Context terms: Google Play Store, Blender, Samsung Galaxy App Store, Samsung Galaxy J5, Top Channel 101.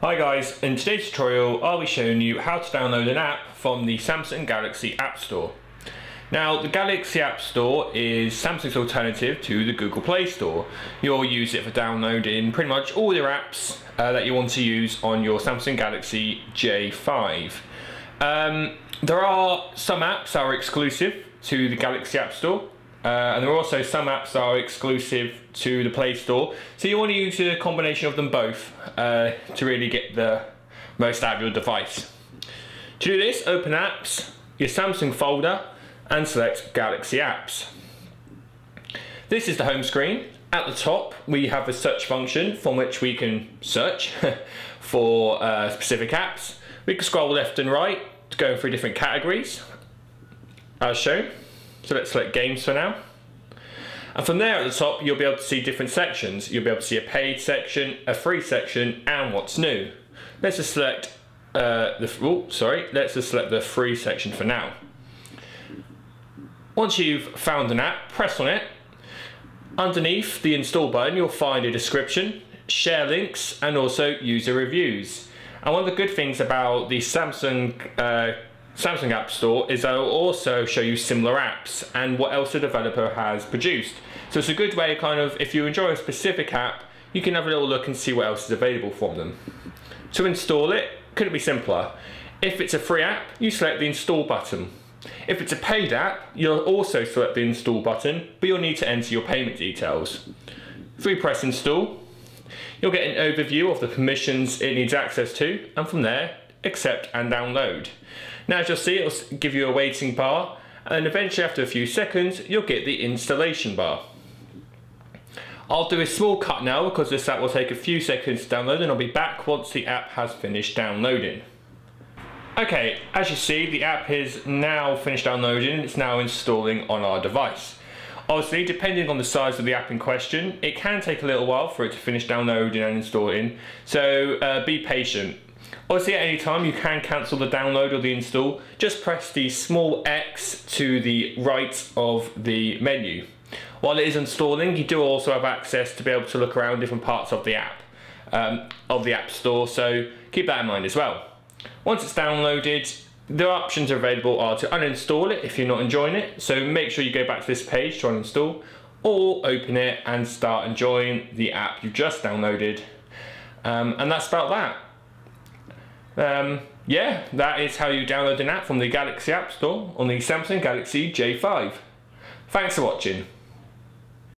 Hi guys, in today's tutorial I'll be showing you how to download an app from the Samsung Galaxy App Store. Now the Galaxy App Store is Samsung's alternative to the Google Play Store. You'll use it for downloading pretty much all your apps that you want to use on your Samsung Galaxy J5. There are some apps that are exclusive to the Galaxy App Store. And there are also some apps that are exclusive to the Play Store, so you want to use a combination of them both to really get the most out of your device. To do this, open Apps, your Samsung folder, and select Galaxy Apps. This is the home screen. At the top we have a search function from which we can search for specific apps. We can scroll left and right to go through different categories as shown. So let's select games for now. And from there at the top, you'll be able to see different sections. You'll be able to see a paid section, a free section, and what's new. Let's just select the free section for now. Once you've found an app, press on it. Underneath the install button, you'll find a description, share links, and also user reviews. And one of the good things about the Samsung App Store is they'll also show you similar apps and what else the developer has produced. So it's a good way, kind of, if you enjoy a specific app, you can have a little look and see what else is available from them. To install it, couldn't be simpler. If it's a free app, you select the install button. If it's a paid app, you'll also select the install button, but you'll need to enter your payment details. If we press install, you'll get an overview of the permissions it needs access to, and from there, accept and download. Now as you'll see, it'll give you a waiting bar, and eventually after a few seconds you'll get the installation bar. I'll do a small cut now because this app will take a few seconds to download, and I'll be back once the app has finished downloading. Okay, as you see, the app is now finished downloading. It's now installing on our device. Obviously, depending on the size of the app in question, it can take a little while for it to finish downloading and installing, so be patient. Obviously, at any time you can cancel the download or the install. Just press the small X to the right of the menu. While it is installing, you do also have access to be able to look around different parts of the app, of the App Store, so keep that in mind as well. Once it's downloaded, the options available are to uninstall it if you're not enjoying it, so make sure you go back to this page to uninstall, or open it and start enjoying the app you've just downloaded. And that's about that. Yeah, that is how you download an app from the Galaxy App Store on the Samsung Galaxy J5. Thanks for watching.